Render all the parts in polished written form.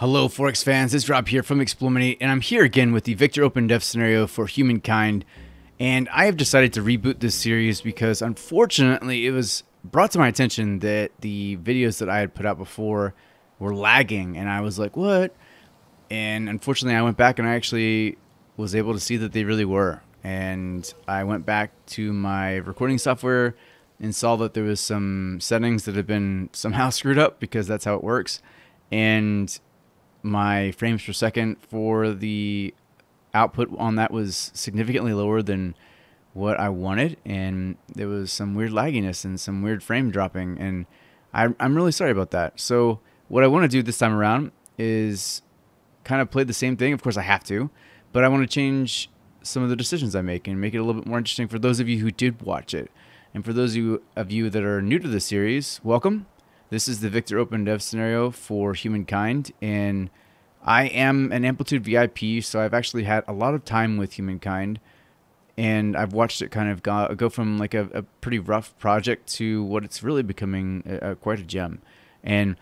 Hello Forex fans, it's Rob here from eXplorminate, and I'm here again with the Victor OpenDev scenario for Humankind. And I have decided to reboot this series because unfortunately it was brought to my attention that the videos that I had put out before were lagging, and I was like, what? And unfortunately I went back and I actually was able to see that they really were. And I went back to my recording software and saw that there was some settings that had been somehow screwed up, because that's how it works. And my frames per second for the output on that was significantly lower than what I wanted, and there was some weird lagginess and some weird frame dropping, and I'm really sorry about that. So what I want to do this time around is kind of play the same thing. Of course I have to, but I want to change some of the decisions I make and make it a little bit more interesting for those of you who did watch it. And for those of you that are new to the series, welcome. This is the Victor OpenDev scenario for Humankind, and I am an Amplitude VIP, so I've actually had a lot of time with Humankind, and I've watched it kind of go from like a pretty rough project to what it's really becoming quite a gem. And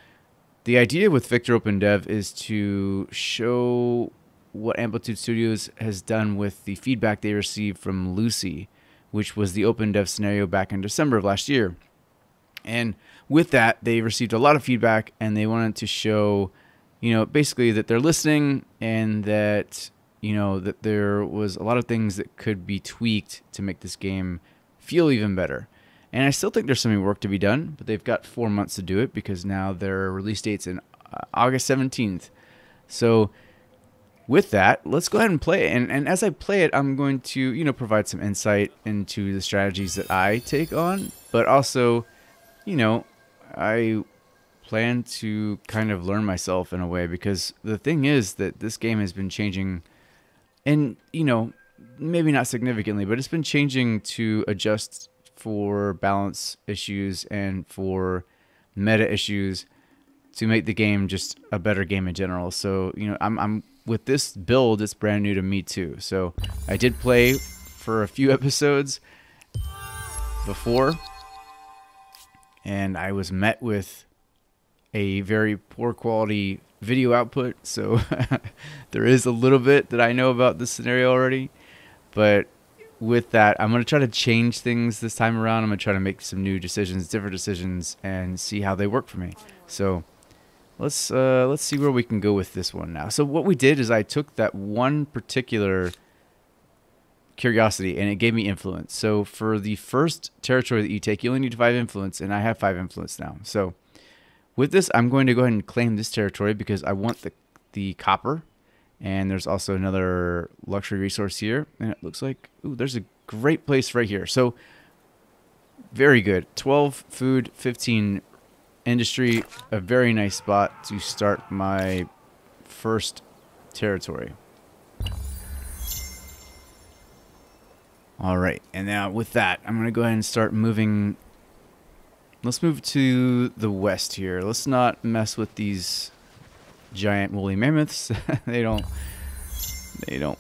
the idea with Victor OpenDev is to show what Amplitude Studios has done with the feedback they received from Lucy, which was the OpenDev scenario back in December of last year. And with that, they received a lot of feedback, and they wanted to show, you know, basically that they're listening, and that, you know, that there was a lot of things that could be tweaked to make this game feel even better. And I still think there's some work to be done, but they've got 4 months to do it, because now their release date's in August 17th. So with that, let's go ahead and play it. And as I play it, I'm going to, you know, provide some insight into the strategies that I take on, but also, you know, I plan to kind of learn myself in a way, because the thing is that this game has been changing, and, you know, maybe not significantly, but it's been changing to adjust for balance issues and for meta issues to make the game just a better game in general. So, you know, I'm with this build, it's brand new to me too. So I did play for a few episodes before, and I was met with a very poor quality video output, so there is a little bit that I know about this scenario already. But with that, I'm going to try to change things this time around. I'm going to try to make some new decisions, different decisions, and see how they work for me. So let's see where we can go with this one now. So what we did is I took that one particular curiosity, and it gave me influence. So for the first territory that you take, you only need 5 influence, and I have 5 influence now. So with this, I'm going to go ahead and claim this territory, because I want the copper, and there's also another luxury resource here, and it looks like, ooh, there's a great place right here. So very good. 12 food, 15 industry, a very nice spot to start my first territory. All right, and now with that, I'm gonna go ahead and start moving. Let's move to the west here. Let's not mess with these giant woolly mammoths. They don't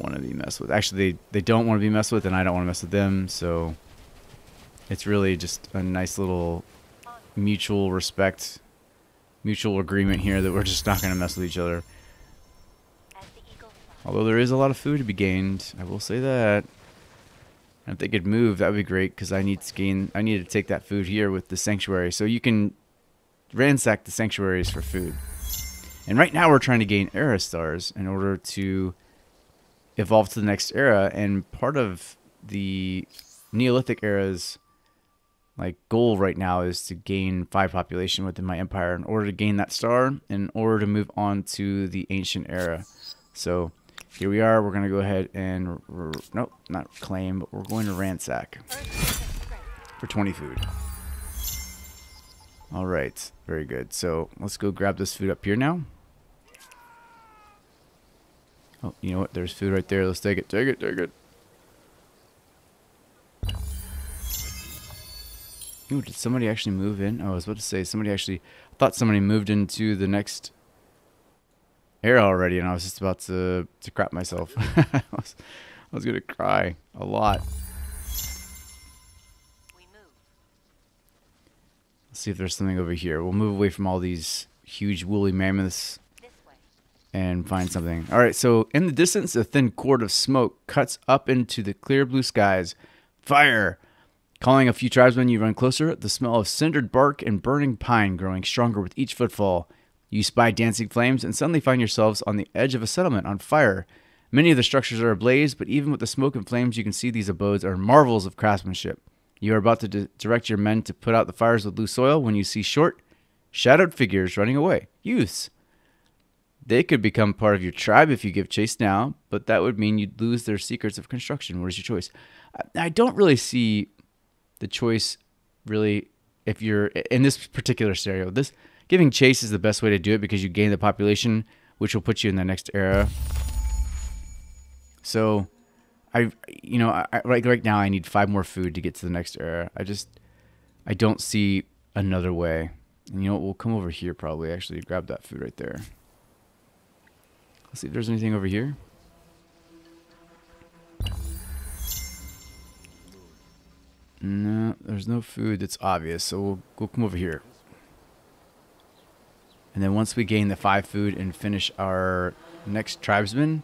want to be messed with. Actually, they don't want to be messed with, and I don't want to mess with them. So it's really just a nice little mutual respect, mutual agreement here that we're just not gonna mess with each other. Although there is a lot of food to be gained, I will say that. If they could move, that would be great, because I need to take that food here with the sanctuary. So you can ransack the sanctuaries for food. And right now we're trying to gain era stars in order to evolve to the next era. And part of the Neolithic era's like goal right now is to gain 5 population within my empire in order to gain that star, in order to move on to the ancient era. So here we are. We're going to go ahead and, nope, not claim, but we're going to ransack for 20 food. All right, very good. So let's go grab this food up here now. Oh, you know what? There's food right there. Let's take it, take it, take it. Ooh, did somebody actually move in? Oh, I was about to say, somebody actually, I thought somebody moved into the next era already, and I was just about to crap myself. I was gonna cry a lot. Let's see if there's something over here. We'll move away from all these huge woolly mammoths and find something. All right, so in the distance, a thin cord of smoke cuts up into the clear blue skies. Fire! Calling a few tribesmen, you run closer. The smell of cindered bark and burning pine growing stronger with each footfall. You spy dancing flames and suddenly find yourselves on the edge of a settlement on fire. Many of the structures are ablaze, but even with the smoke and flames, you can see these abodes are marvels of craftsmanship. You are about to direct your men to put out the fires with loose oil when you see short, shadowed figures running away. Youths. They could become part of your tribe if you give chase now, but that would mean you'd lose their secrets of construction. What is your choice? I don't really see the choice, really, if you're in this particular scenario. This giving chase is the best way to do it because you gain the population, which will put you in the next era. So, right now I need 5 more food to get to the next era. I don't see another way. And you know what? We'll come over here probably. Actually, grab that food right there. Let's see if there's anything over here. No, there's no food that's obvious, so we'll come over here. And then once we gain the 5 food and finish our next tribesman,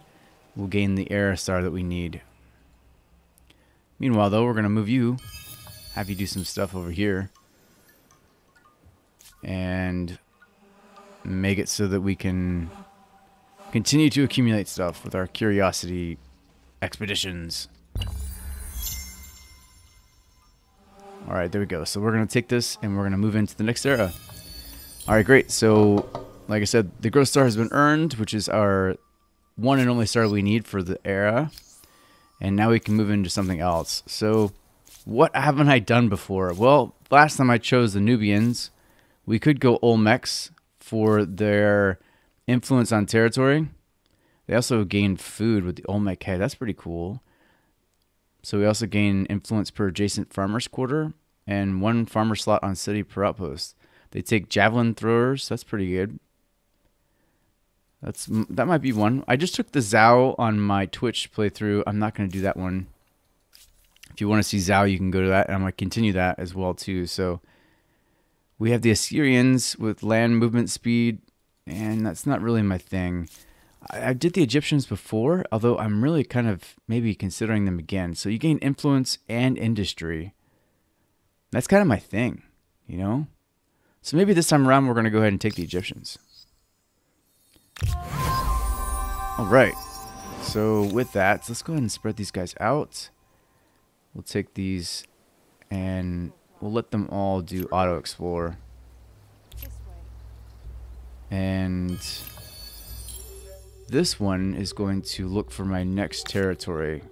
we'll gain the Era Star that we need. Meanwhile, though, we're going to move you. Have you do some stuff over here. And make it so that we can continue to accumulate stuff with our curiosity expeditions. Alright, there we go. So we're going to take this and we're going to move into the next era. Alright, great. So, like I said, the Growth Star has been earned, which is our one and only star we need for the era. And now we can move into something else. So, what haven't I done before? Well, last time I chose the Nubians. We could go Olmecs for their influence on territory. They also gained food with the Olmec head. That's pretty cool. So we also gain influence per adjacent farmer's quarter and 1 farmer slot on city per outpost. They take javelin throwers. That's pretty good. That might be one. I just took the Zhao on my Twitch playthrough. I'm not going to do that one. If you want to see Zhao, you can go to that. And I'm going to continue that as well, too. So we have the Assyrians with land movement speed. And that's not really my thing. I did the Egyptians before, although I'm really kind of maybe considering them again. So you gain influence and industry. That's kind of my thing, you know? So maybe this time around we're going to go ahead and take the Egyptians. All right. So with that, let's go ahead and spread these guys out. We'll take these and we'll let them all do auto-explore. And this one is going to look for my next territory.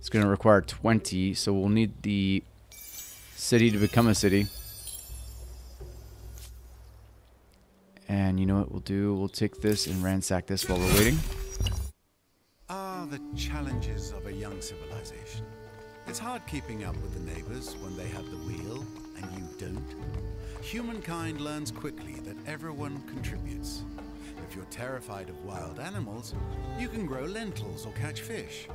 It's going to require 20, so we'll need the city to become a city. And you know what we'll do? We'll take this and ransack this while we're waiting. Ah, the challenges of a young civilization. It's hard keeping up with the neighbors when they have the wheel and you don't. Humankind learns quickly that everyone contributes. If you're terrified of wild animals, you can grow lentils or catch fish.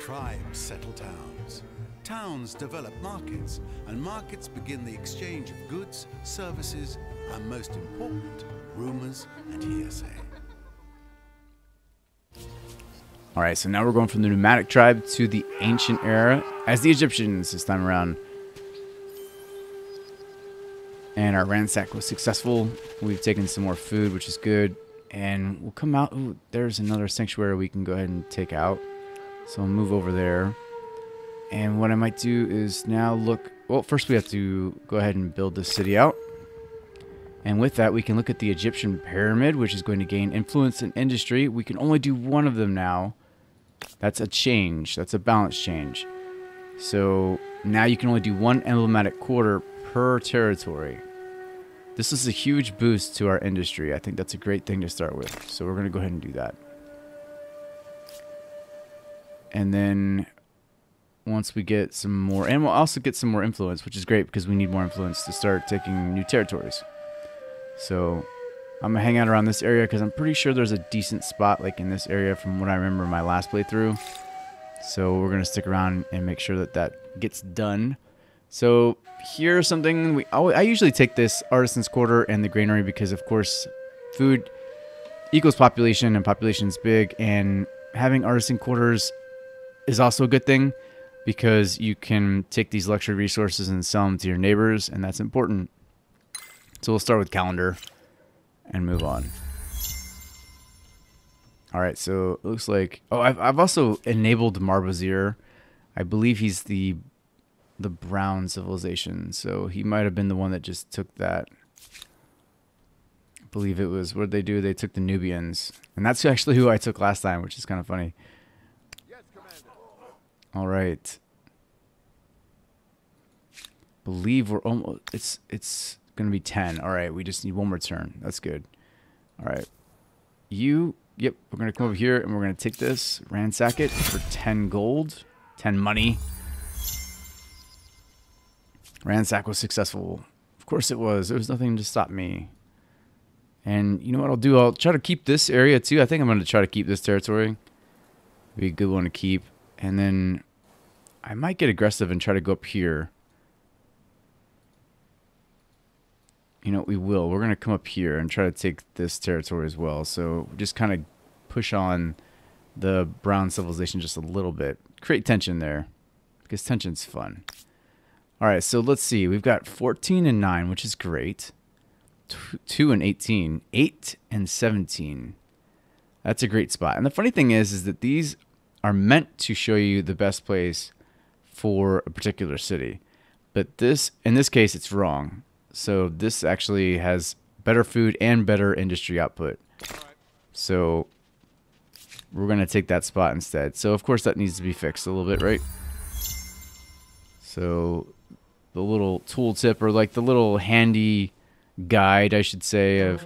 Tribes settle towns. Towns develop markets, and markets begin the exchange of goods, services, and most important, rumors and hearsay. All right, so now we're going from the nomadic tribe to the ancient era as the Egyptians this time around. And our ransack was successful. We've taken some more food, which is good. And we'll come out. Ooh, there's another sanctuary we can go ahead and take out. So I'll move over there. And what I might do is now look. Well, first we have to go ahead and build this city out. And with that, we can look at the Egyptian pyramid, which is going to gain influence and industry. We can only do one of them now. That's a change. That's a balance change. So now you can only do 1 emblematic quarter per territory. This is a huge boost to our industry. I think that's a great thing to start with. So we're going to go ahead and do that. And then once we get some more, and we'll also get some more influence, which is great because we need more influence to start taking new territories. So I'm going to hang out around this area because I'm pretty sure there's a decent spot like in this area from what I remember my last playthrough. So we're going to stick around and make sure that that gets done. So here's something I usually take this Artisan's Quarter and the Granary because, of course, food equals population, and population's big, and having artisan quarters is also a good thing because you can take these luxury resources and sell them to your neighbors, and that's important. So we'll start with calendar and move on. All right, so it looks like... Oh, I've also enabled Marbozir. I believe he's the brown civilization, so he might have been the one that just took that. I believe it was... What did they do? They took the Nubians. And that's actually who I took last time, which is kind of funny. Yes, all right. Believe we're almost... It's going to be 10. All right, we just need one more turn. That's good. All right. You... Yep, we're going to come over here and we're going to take this, ransack it for 10 gold, 10 money. Ransack was successful. Of course it was. There was nothing to stop me. And you know what I'll do? I'll try to keep this area too. I think I'm going to try to keep this territory. Be a good one to keep. And then I might get aggressive and try to go up here. You know, we will. We're going to come up here and try to take this territory as well. So just kind of push on the brown civilization just a little bit. Create tension there because tension's fun. All right, so let's see. We've got 14 and 9, which is great. 2 and 18. 8 and 17. That's a great spot. And the funny thing is that these are meant to show you the best place for a particular city. But this, in this case, it's wrong. So this actually has better food and better industry output. So we're going to take that spot instead. So of course that needs to be fixed a little bit, right? So the little tool tip, or like the little handy guide, I should say, of,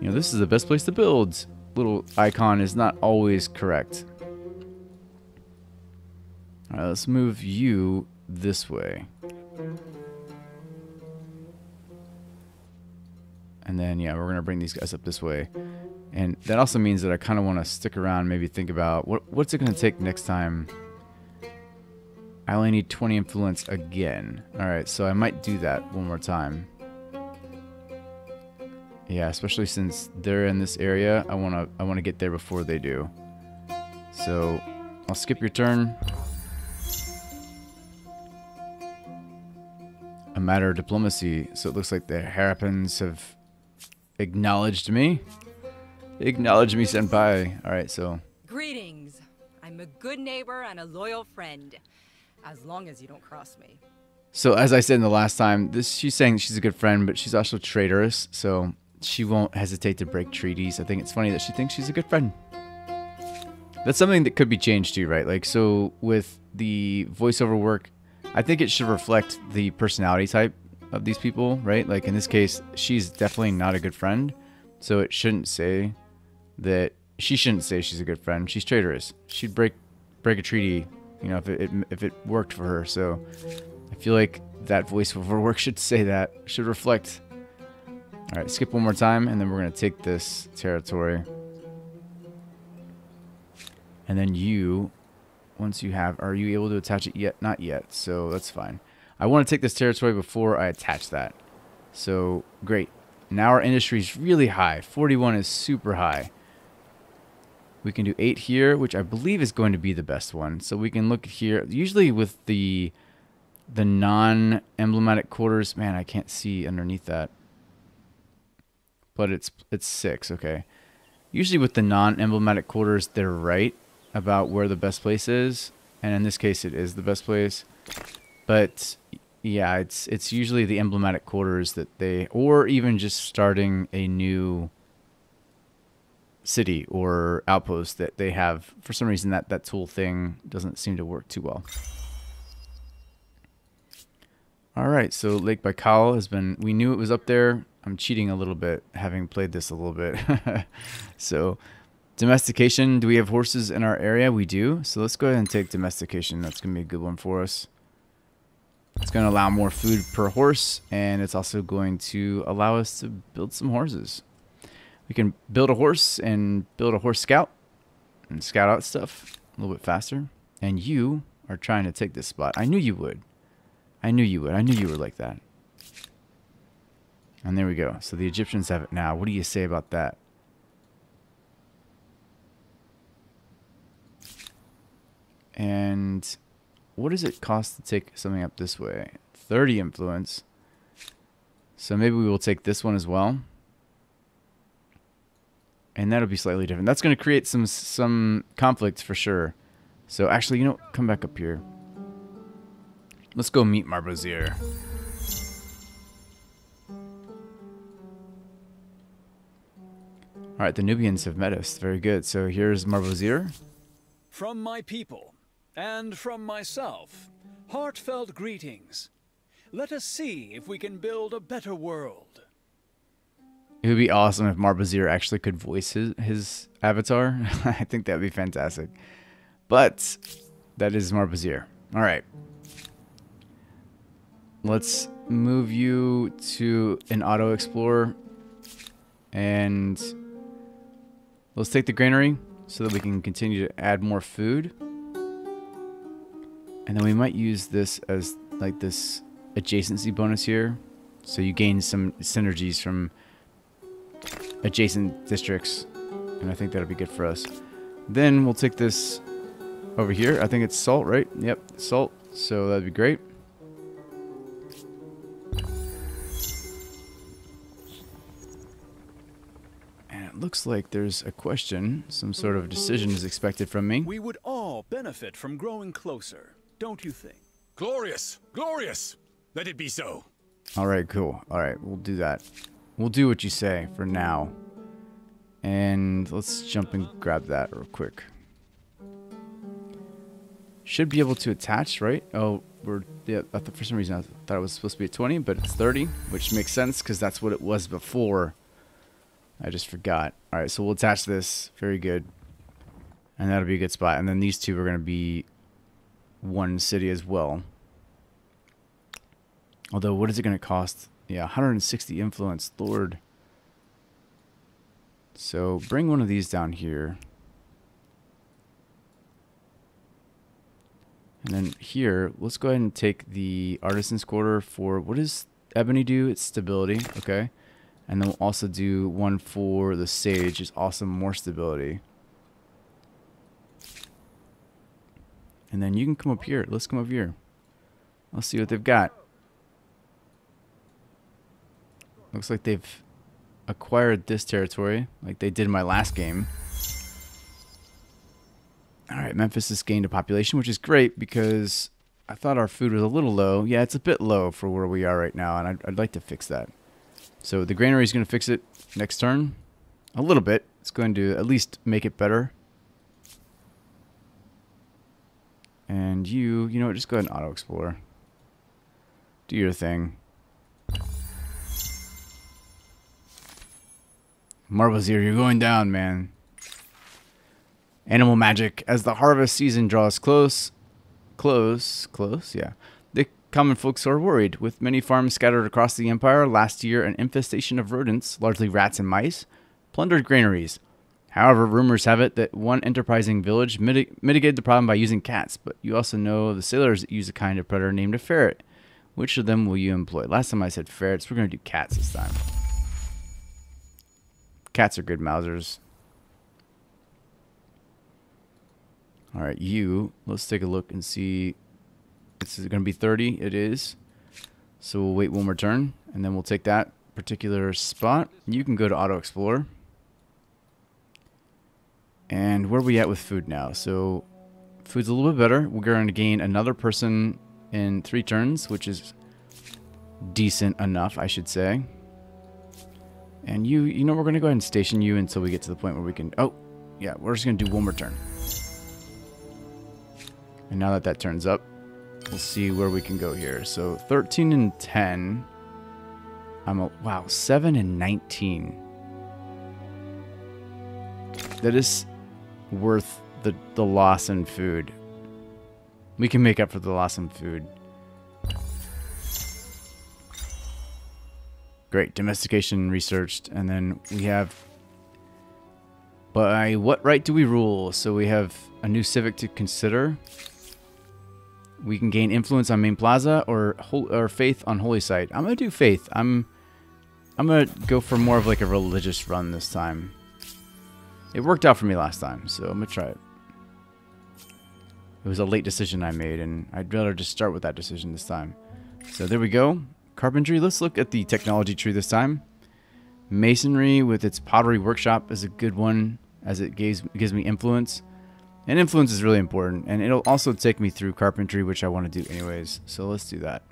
you know, this is the best place to build. Little icon is not always correct. All right, let's move you this way. And then, yeah, we're going to bring these guys up this way. And that also means that I kind of want to stick around, maybe think about what's it going to take next time. I only need 20 influence again. All right, so I might do that one more time. Yeah, especially since they're in this area, I want to get there before they do. So I'll skip your turn. A matter of diplomacy. So it looks like the Harappans have... acknowledged me? Acknowledge me, senpai. All right, so. Greetings. I'm a good neighbor and a loyal friend, as long as you don't cross me. So as I said in the last time, she's saying she's a good friend, but she's also traitorous, so she won't hesitate to break treaties. I think it's funny that she thinks she's a good friend. That's something that could be changed too, right? Like, so with the voiceover work, I think it should reflect the personality type of these people, right? Like in this case, she's definitely not a good friend, so it shouldn't say that. She shouldn't say she's a good friend. She's traitorous. She'd break a treaty, you know, if it worked for her. So I feel like that voiceover work should say that, should reflect. All right, skip one more time, and then we're gonna take this territory. And then you, once you have, are you able to attach it yet? Not yet. So that's fine. I want to take this territory before I attach that. So, great. Now our industry is really high. 41 is super high. We can do 8 here, which I believe is going to be the best one. So we can look here. Usually with the non-emblematic quarters, man, I can't see underneath that. But it's 6, okay. Usually with the non-emblematic quarters, they're right about where the best place is. And in this case, it is the best place. But yeah, it's usually the emblematic quarters that they, or even just starting a new city or outpost that they have. For some reason, that tool thing doesn't seem to work too well. All right, so Lake Baikal has been, we knew it was up there. I'm cheating a little bit, having played this a little bit. So domestication, do we have horses in our area? We do. So let's go ahead and take domestication. That's going to be a good one for us. It's going to allow more food per horse, and it's also going to allow us to build some horses. We can build a horse and build a horse scout and scout out stuff a little bit faster. And you are trying to take this spot. I knew you would. I knew you would. I knew you were like that. And there we go. So the Egyptians have it now. What do you say about that? And what does it cost to take something up this way? 30 influence. So maybe we will take this one as well. And that'll be slightly different. That's going to create some conflict for sure. So actually, you know, come back up here. Let's go meet Marbozir. All right, the Nubians have met us. Very good. So here's Marbozir. From my people and from myself, heartfelt greetings. Let us see if we can build a better world. It would be awesome if Marbozir actually could voice his avatar. I think that would be fantastic. But that is Marbozir. All right. Let's move you to an auto explorer. And let's take the granary so that we can continue to add more food. And then we might use this as like this adjacency bonus here. So you gain some synergies from adjacent districts. And I think that'll be good for us. Then we'll take this over here. I think it's salt, right? Yep, salt. So that'd be great. And it looks like there's a question. Some sort of decision is expected from me. We would all benefit from growing closer, don't you think? Glorious! Glorious! Let it be so. All right, cool. All right, we'll do that. We'll do what you say for now. And let's jump and grab that real quick. Should be able to attach, right? Oh, we're, yeah, for some reason I thought it was supposed to be at 20, but it's 30, which makes sense because that's what it was before. I just forgot. All right, so we'll attach this. Very good. And that'll be a good spot. And then these two are going to be one city as well. Although, what is it going to cost? Yeah, 160 influence, Lord. So bring one of these down here. And then here, let's go ahead and take the Artisan's Quarter for, what does Ebony do? It's stability, okay. And then we'll also do one for the Sage, it's also more stability. And then you can come up here, let's come up here. Let's see what they've got. Looks like they've acquired this territory, like they did in my last game. All right, Memphis has gained a population, which is great because I thought our food was a little low. Yeah, it's a bit low for where we are right now, and I'd like to fix that. So the granary is going to fix it next turn a little bit. It's going to at least make it better. And you know what, just go ahead and auto-explore. Do your thing. Marbozir, you're going down, man. Animal magic. As the harvest season draws close, yeah. The common folks are worried. With many farms scattered across the empire, last year an infestation of rodents, largely rats and mice, plundered granaries. However, rumors have it that one enterprising village mitigated the problem by using cats, but you also know the sailors use a kind of predator named a ferret. Which of them will you employ? Last time I said ferrets, we're going to do cats this time. Cats are good mousers. All right, let's take a look and see. This is going to be 30. It is. So we'll wait one more turn, and then we'll take that particular spot. You can go to Auto Explorer. And where are we at with food now? So food's a little bit better. We're going to gain another person in 3 turns, which is decent enough, I should say. And you know, we're going to go ahead and station you until we get to the point where we can... Oh, yeah, we're just going to do one more turn. And now that that turns up, we'll see where we can go here. So 13 and 10. Wow, 7 and 19. That is worth the loss in food. We can make up for the loss in food. Great, domestication researched. And then we have... By what right do we rule? So we have a new civic to consider. We can gain influence on Main Plaza or faith on Holy Site. I'm going to do faith. I'm going to go for more of like a religious run this time. It worked out for me last time, so I'm going to try it. It was a late decision I made, and I'd rather just start with that decision this time. So there we go. Carpentry. Let's look at the technology tree this time. Masonry with its pottery workshop is a good one, as it gives me influence. And influence is really important, and it'll also take me through carpentry, which I want to do anyways. So let's do that.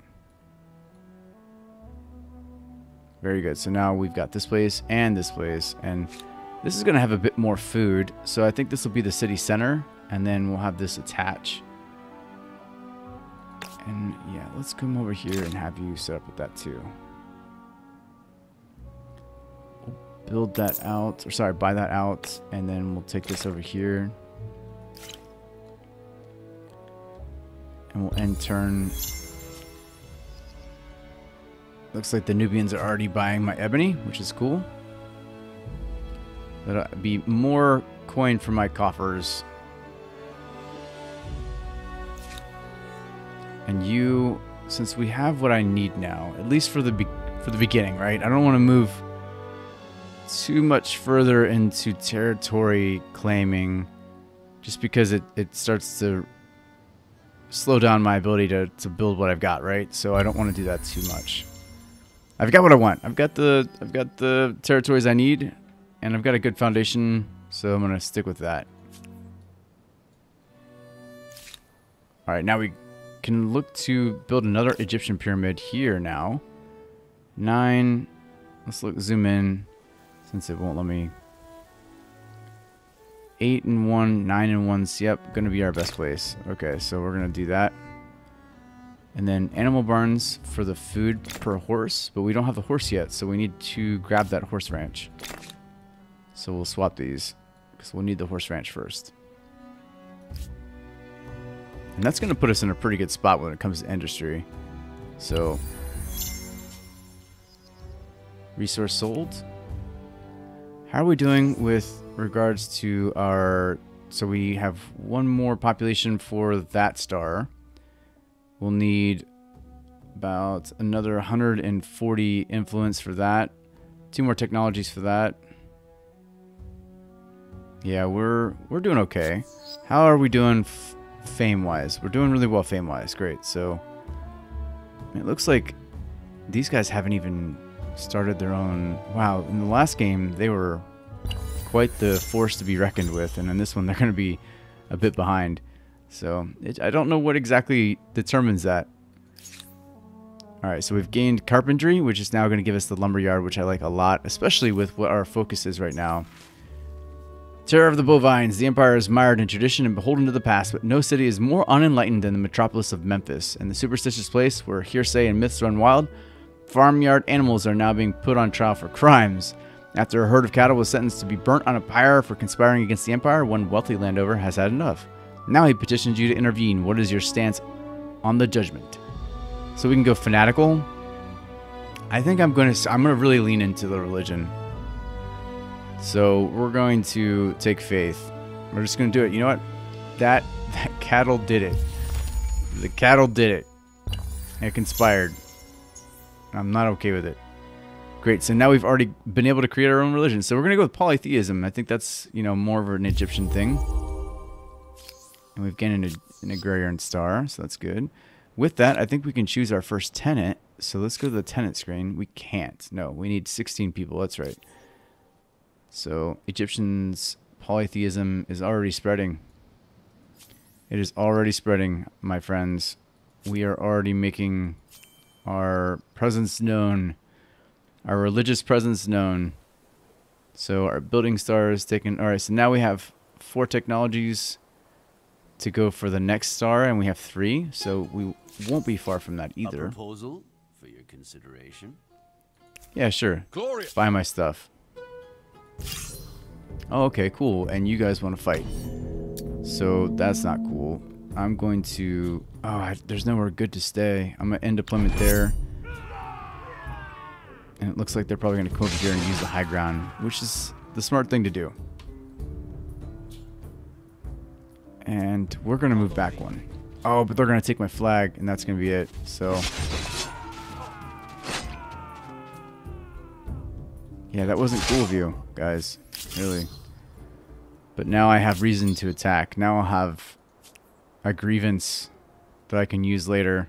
Very good. So now we've got this place, and this is going to have a bit more food. So I think this will be the city center, and then we'll have this attach. And yeah, let's come over here and have you set up with that too. We'll build that out, or sorry, buy that out, and then we'll take this over here. And we'll end turn. Looks like the Nubians are already buying my ebony, which is cool. That'll be more coin for my coffers. And you, since we have what I need now, at least for the beginning, right? I don't want to move too much further into territory claiming, just because it starts to slow down my ability to build what I've got, right? So I don't want to do that too much. I've got what I want. I've got the territories I need, and I've got a good foundation, so I'm gonna stick with that. All right, now we can look to build another Egyptian pyramid here now. 9. Let's zoom in, since it won't let me. 8 and 1, 9 and 1. Yep, gonna be our best place. Okay, so we're gonna do that. And then animal barns for the food per horse, but we don't have the horse yet, so we need to grab that horse ranch. So we'll swap these, because we'll need the horse ranch first. And that's gonna put us in a pretty good spot when it comes to industry. So, resource sold. How are we doing with regards to our... So we have one more population for that star. We'll need about another 140 influence for that. 2 more technologies for that. Yeah, we're doing okay. How are we doing fame-wise? We're doing really well fame-wise. Great. So it looks like these guys haven't even started their own. Wow, in the last game they were quite the force to be reckoned with, and in this one they're going to be a bit behind. So I don't know what exactly determines that. All right, so we've gained carpentry, which is now going to give us the lumberyard, which I like a lot, especially with what our focus is right now. Terror of the Bovines, the empire is mired in tradition and beholden to the past, but no city is more unenlightened than the metropolis of Memphis. And the superstitious place where hearsay and myths run wild, farmyard animals are now being put on trial for crimes. After a herd of cattle was sentenced to be burnt on a pyre for conspiring against the empire, one wealthy landowner has had enough. Now he petitions you to intervene. What is your stance on the judgment? So we can go fanatical. I think I'm going to really lean into the religion. So we're going to take faith. We're just going to do it. You know what? That cattle did it. The cattle did it. It conspired. I'm not okay with it. Great. So now we've already been able to create our own religion. So we're going to go with polytheism. I think that's, you know, more of an Egyptian thing. And we've gained an agrarian star, so that's good. With that, I think we can choose our first tenant. So let's go to the tenant screen. We can't. No, we need 16 people. That's right. So Egyptians, polytheism is already spreading. It is already spreading, my friends. We are already making our presence known, our religious presence known. So our building star is taken. All right, so now we have 4 technologies to go for the next star, and we have 3, so we won't be far from that either. A proposal for your consideration. Yeah, sure. Glorious. Buy my stuff. Oh, okay, cool. And you guys want to fight, so that's not cool. I'm going to... Oh, there's nowhere good to stay. I'm gonna end deployment there, and it looks like they're probably gonna come over here and use the high ground, which is the smart thing to do. And we're going to move back 1. Oh, but they're going to take my flag, and that's going to be it. So, yeah, that wasn't cool of you, guys. Really. But now I have reason to attack. Now I'll have... a grievance that I can use later.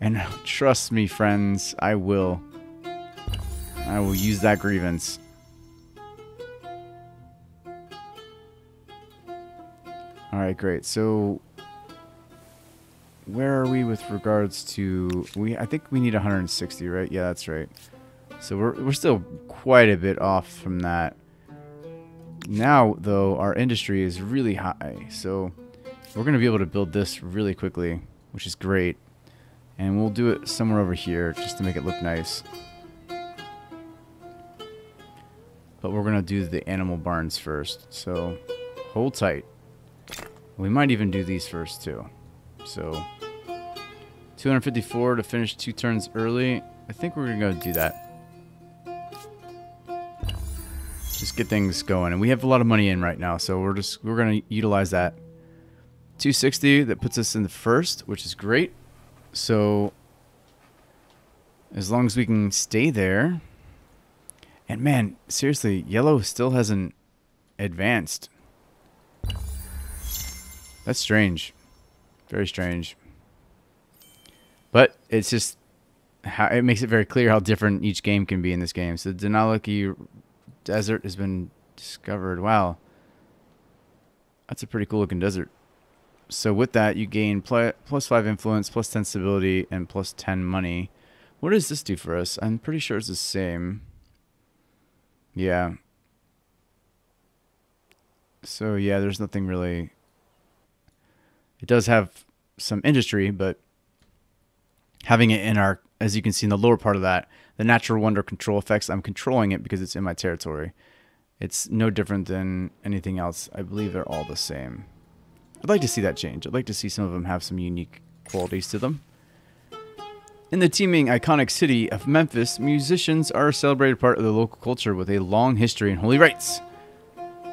And trust me, friends, I will use that grievance. Alright, great. So where are we with regards to I think we need 160, right? Yeah, that's right. So we're still quite a bit off from that. Now, though, our industry is really high, so we're going to be able to build this really quickly, which is great. And we'll do it somewhere over here just to make it look nice. But we're going to do the animal barns first, so hold tight. We might even do these first, too. So 254 to finish 2 turns early. I think we're going to go do that. Just get things going. And we have a lot of money in right now, so we're going to utilize that. 260, that puts us in the first, which is great. So as long as we can stay there. And man, seriously, yellow still hasn't advanced. That's strange. Very strange. But it's just how it makes it very clear how different each game can be in this game. So the Denaliki Desert has been discovered. Wow. That's a pretty cool looking desert. So with that, you gain plus 5 influence, plus 10 stability, and plus 10 money. What does this do for us? I'm pretty sure it's the same. Yeah. So yeah, there's nothing really. It does have some industry, but having it in our, as you can see in the lower part of that, the natural wonder control effects, I'm controlling it because it's in my territory. It's no different than anything else. I believe they're all the same. I'd like to see that change. I'd like to see some of them have some unique qualities to them. In the teeming, iconic city of Memphis, musicians are a celebrated part of the local culture with a long history and holy rites.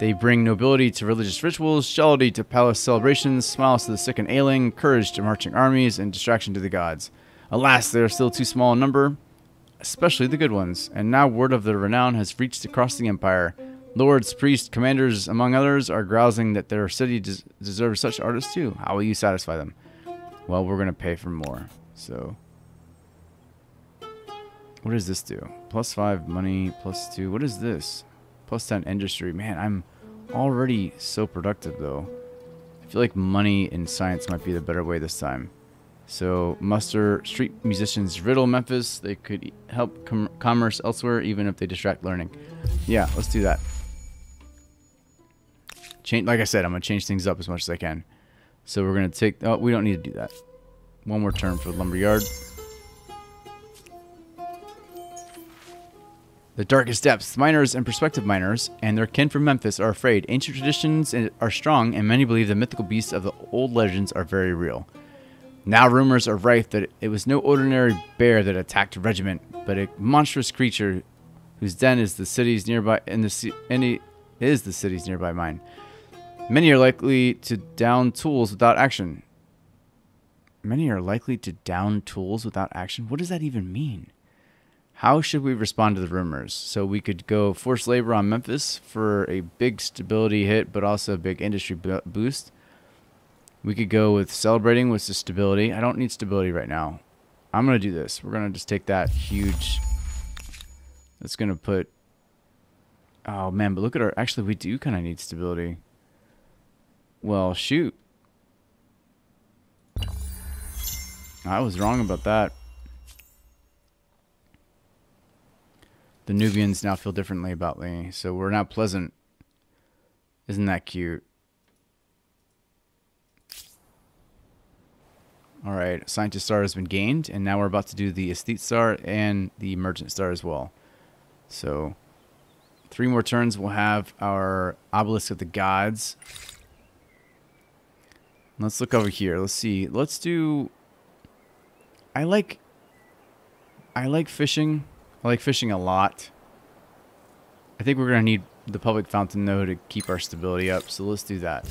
They bring nobility to religious rituals, jollity to palace celebrations, smiles to the sick and ailing, courage to marching armies, and distraction to the gods. Alas, they are still too small in number, especially the good ones. And now word of their renown has reached across the empire. Lords, priests, commanders, among others, are grousing that their city deserves such artists too. How will you satisfy them? Well, we're going to pay for more. So, what does this do? Plus 5 money, plus 2. What is this? Plus 10 industry. Man, I'm already so productive, though. I feel like money and science might be the better way this time. So, muster street musicians riddle Memphis. They could help commerce elsewhere, even if they distract learning. Yeah, let's do that. Change, like I said, I'm going to change things up as much as I can. So, we're going to take... Oh, we don't need to do that. One more turn for the lumberyard. The darkest depths, miners and prospective miners and their kin from Memphis are afraid. Ancient traditions are strong, and many believe the mythical beasts of the old legends are very real. Now rumors are rife that it was no ordinary bear that attacked a regiment, but a monstrous creature whose den is the city's nearby mine. Many are likely to down tools without action. What does that even mean? How should we respond to the rumors? So we could go forced labor on Memphis for a big stability hit, but also a big industry boost. We could go with celebrating with the stability. I don't need stability right now. I'm going to do this. We're going to just take that huge... That's going to put... Oh, man, but look at our... Actually, we do kind of need stability. Well, shoot. I was wrong about that. The Nubians now feel differently about me, so we're now pleasant. Isn't that cute? Alright, Scientist Star has been gained, and now we're about to do the Aesthete Star and the Merchant Star as well. So, 3 more turns, we'll have our Obelisk of the Gods. Let's look over here, let's see. Let's do... I like fishing. I like fishing a lot. I think we're going to need the public fountain, though, to keep our stability up. So let's do that.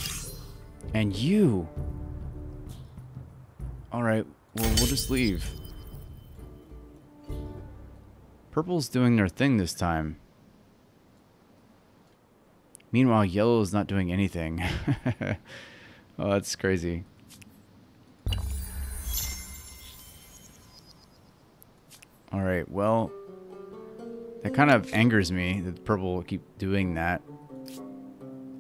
And you! Alright, well, we'll just leave. Purple's doing their thing this time. Meanwhile, yellow is not doing anything. Oh, that's crazy. Alright, well, that kind of angers me that the purple will keep doing that.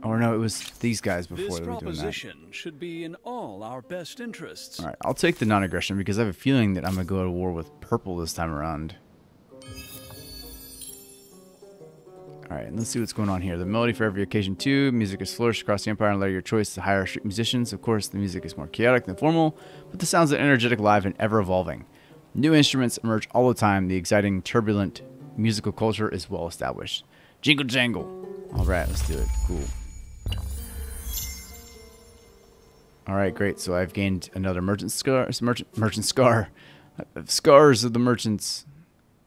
Or no, it was these guys before this that were doing that. This proposition should be in all our best interests. Alright, I'll take the non-aggression because I have a feeling that I'm going to go to war with purple this time around. Alright, and let's see what's going on here. The melody for every occasion too. Music is flourished across the empire and allow your choice to hire street musicians. Of course, the music is more chaotic than formal, but the sounds are energetic, live, and ever-evolving. New instruments emerge all the time. The exciting, turbulent musical culture is well established. Jingle jangle. Alright, let's do it. Cool. Alright, great. So I've gained another Scars of the merchants.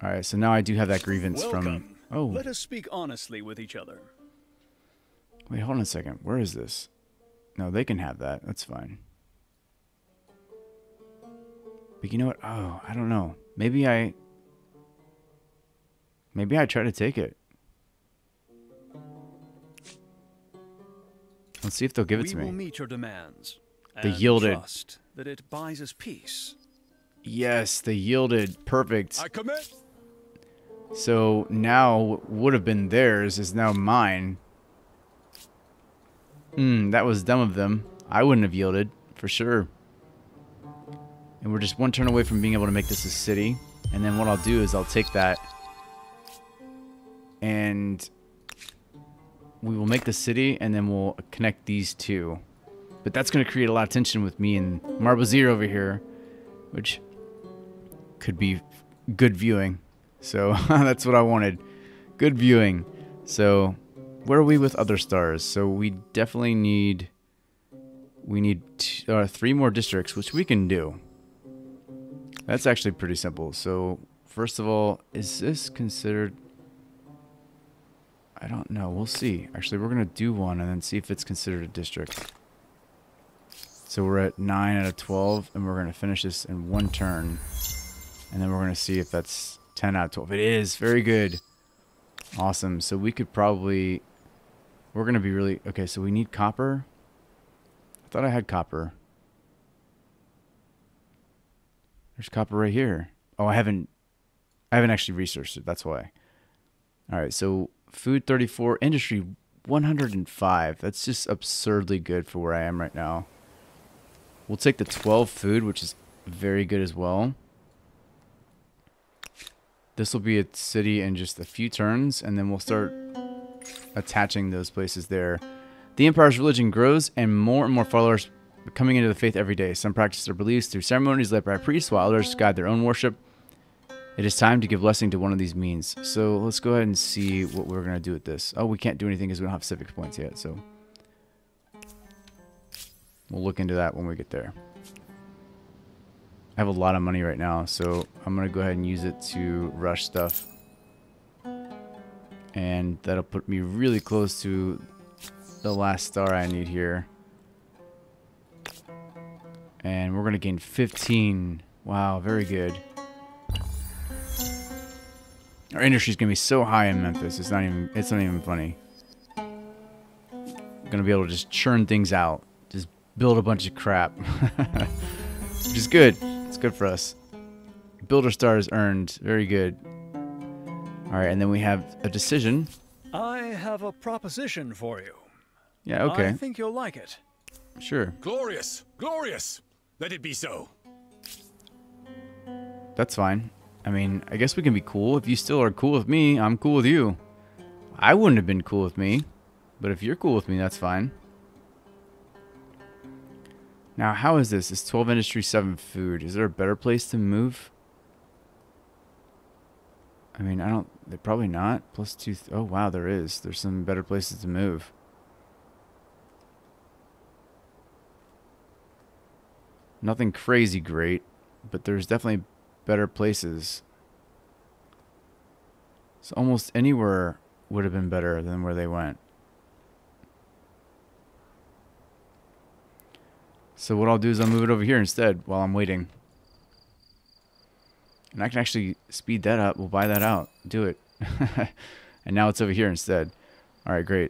Alright, so now I do have that grievance from... Oh. Let us speak honestly with each other. Wait, hold on a second. Where is this? No, they can have that. That's fine. But you know what? Oh, I don't know. Maybe I try to take it. Let's see if they'll give it to me. We will meet your demands. They yielded. Trust that it buys us peace. Yes, they yielded. Perfect. I commit. So now what would have been theirs is now mine. Hmm, that was dumb of them. I wouldn't have yielded, for sure. And we're just one turn away from being able to make this a city. And then what I'll do is I'll take that. And... we will make the city, and then we'll connect these two. But that's going to create a lot of tension with me and Marbozir over here, which could be good viewing. So that's what I wanted. Good viewing. So where are we with other stars? So we definitely need... we need 3 more districts, which we can do. That's actually pretty simple. So first of all, is this considered... I don't know. We'll see. Actually, we're going to do one and then see if it's considered a district. So we're at 9 out of 12, and we're going to finish this in one turn. And then we're going to see if that's 10 out of 12. It is. Very good. Awesome. So we could probably... we're going to be really... okay, so we need copper. I thought I had copper. There's copper right here. Oh, I haven't actually researched it. That's why. All right, so... food 34, industry 105. That's just absurdly good for where I am right now. We'll take the 12 food, which is very good as well. This will be a city in just a few turns, and then we'll start attaching those places there. The Empire's religion grows, and more followers are coming into the faith every day. Some practice their beliefs through ceremonies led by priests, while others guide their own worship. It is time to give blessing to one of these means. So let's go ahead and see what we're going to do with this. Oh, we can't do anything because we don't have civic points yet. So we'll look into that when we get there. I have a lot of money right now, so I'm going to go ahead and use it to rush stuff. And that'll put me really close to the last star I need here. And we're going to gain 15. Wow, very good. Our industry's gonna be so high in Memphis. It's not even funny. I'm gonna be able to just churn things out, just build a bunch of crap, which is good. It's good for us. Builder star is earned. Very good. All right, and then we have a decision. I have a proposition for you. Yeah. Okay. I think you'll like it. Sure. Glorious, glorious. Let it be so. That's fine. I mean, I guess we can be cool. If you still are cool with me, I'm cool with you. I wouldn't have been cool with me, but if you're cool with me, that's fine. Now, how is this? It's 12 industry, 7 food. Is there a better place to move? I mean, I don't... they're probably not. Plus 2... oh, wow, there is. There's some better places to move. Nothing crazy great, but there's definitely... better places. So almost anywhere would have been better than where they went. So what I'll do is I'll move it over here instead while I'm waiting. And I can actually speed that up. We'll buy that out. Do it. And now it's over here instead. Alright, great.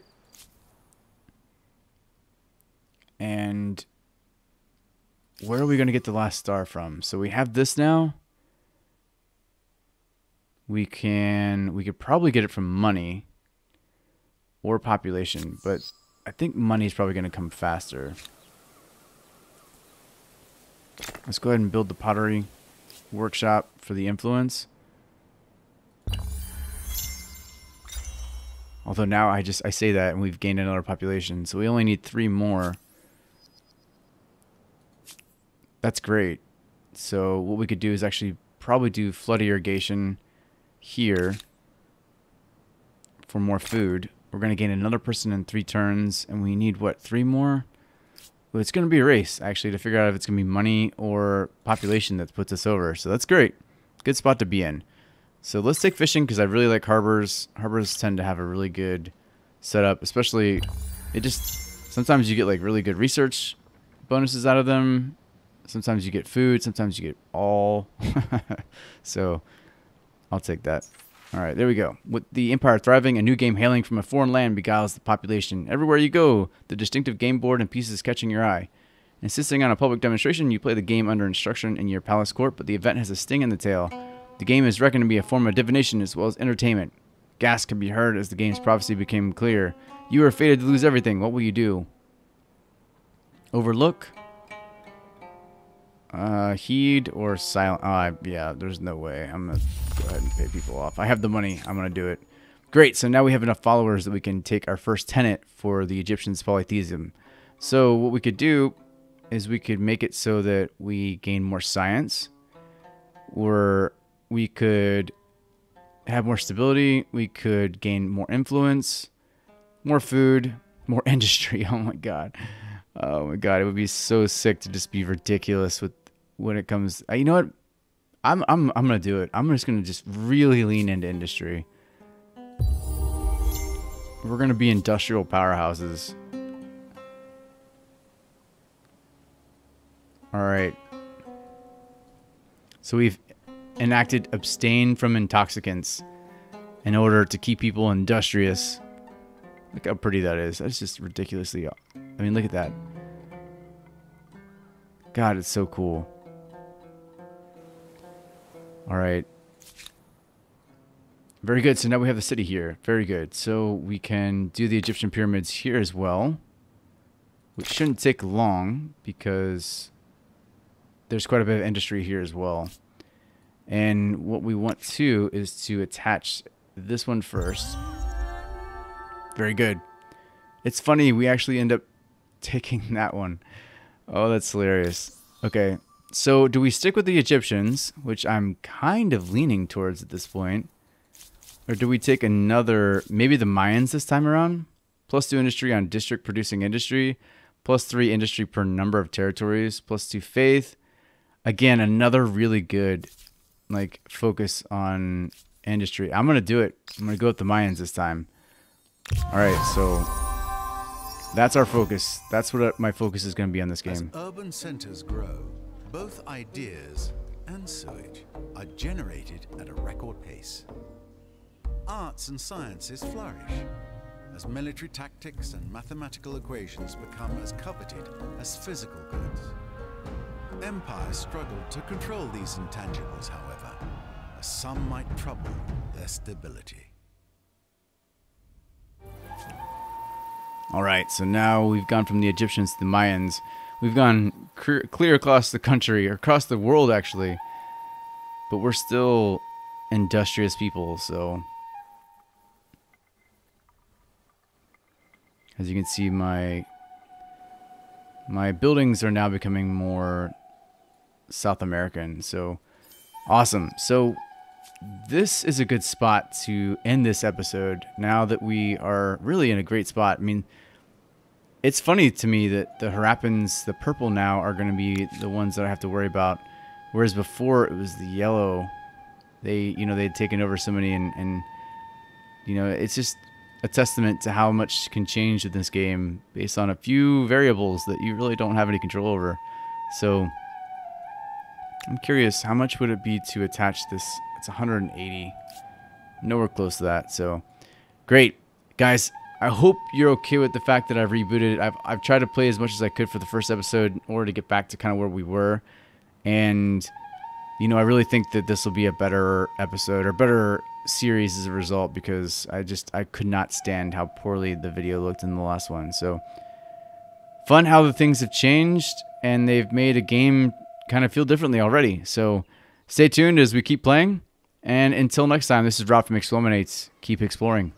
And where are we going to get the last star from? So we have this now. we could probably get it from money or population, but I think money is probably going to come faster. Let's go ahead and build the pottery workshop for the influence. Although now I say that and we've gained another population, so we only need 3 more. That's great. So what we could do is actually probably do flood irrigation here for more food. We're going to gain another person in 3 turns, and we need, what, 3 more? Well, it's going to be a race, actually, to figure out if it's going to be money or population that puts us over. So that's great. Good spot to be in. So let's take fishing, because I really like harbors. Harbors tend to have a really good setup, especially sometimes you get like really good research bonuses out of them. Sometimes you get food, sometimes you get all. So I'll take that. All right, there we go. With the empire thriving, a new game hailing from a foreign land beguiles the population. Everywhere you go, the distinctive game board and pieces catching your eye. Insisting on a public demonstration, you play the game under instruction in your palace court, but the event has a sting in the tail. The game is reckoned to be a form of divination as well as entertainment. Gasps can be heard as the game's prophecy became clear. You are fated to lose everything. What will you do? Overlook? Heed or silent? Yeah, there's no way. I'm going to go ahead and pay people off. I have the money. I'm going to do it. Great. So now we have enough followers that we can take our first tenant for the Egyptians' polytheism. So what we could do is we could make it so that we gain more science, or we could have more stability. We could gain more influence, more food, more industry. Oh, my God. Oh, my God. It would be so sick to just be ridiculous with when it comes. You know what? I'm going to do it. I'm just going to really lean into industry. We're going to be industrial powerhouses. All right. So we've enacted abstain from intoxicants in order to keep people industrious. Look how pretty that is. That's just ridiculously... I mean, look at that. God, it's so cool. All right. Very good. So now we have the city here. Very good. So we can do the Egyptian pyramids here as well, which shouldn't take long because there's quite a bit of industry here as well. And what we want to is to attach this one first. Very good. It's funny, we actually end up taking that one. Oh, that's hilarious. Okay, so do we stick with the Egyptians, which I'm kind of leaning towards at this point, or do we take another, maybe the Mayans this time around? Plus 2 industry on district producing industry, plus 3 industry per number of territories, plus 2 faith. Again, another really good like focus on industry. I'm gonna do it. I'm gonna go with the Mayans this time. All right, so that's our focus. That's what my focus is going to be on this game. As urban centers grow, both ideas and sewage are generated at a record pace. Arts and sciences flourish as military tactics and mathematical equations become as coveted as physical goods. Empires struggle to control these intangibles, however, as some might trouble their stability. All right, so now we've gone from the Egyptians to the Mayans. We've gone clear across the country, or across the world, actually. But we're still industrious people, so... As you can see, my buildings are now becoming more South American, so... Awesome. So, this is a good spot to end this episode now that we are really in a great spot. I mean, it's funny to me that the Harappans, the purple now, are going to be the ones that I have to worry about. Whereas before it was the yellow. They'd taken over so many and you know, it's just a testament to how much can change in this game based on a few variables that you really don't have any control over. So I'm curious, how much would it be to attach this? It's 180. Nowhere close to that. So, great. Guys, I hope you're okay with the fact that I've rebooted. I've tried to play as much as I could for the first episode in order to get back to kind of where we were. And you know, I really think that this will be a better episode or better series as a result, because I could not stand how poorly the video looked in the last one. So fun how the things have changed and they've made a game kind of feel differently already. So stay tuned as we keep playing. And until next time, this is Rob from eXplorminate. Keep exploring.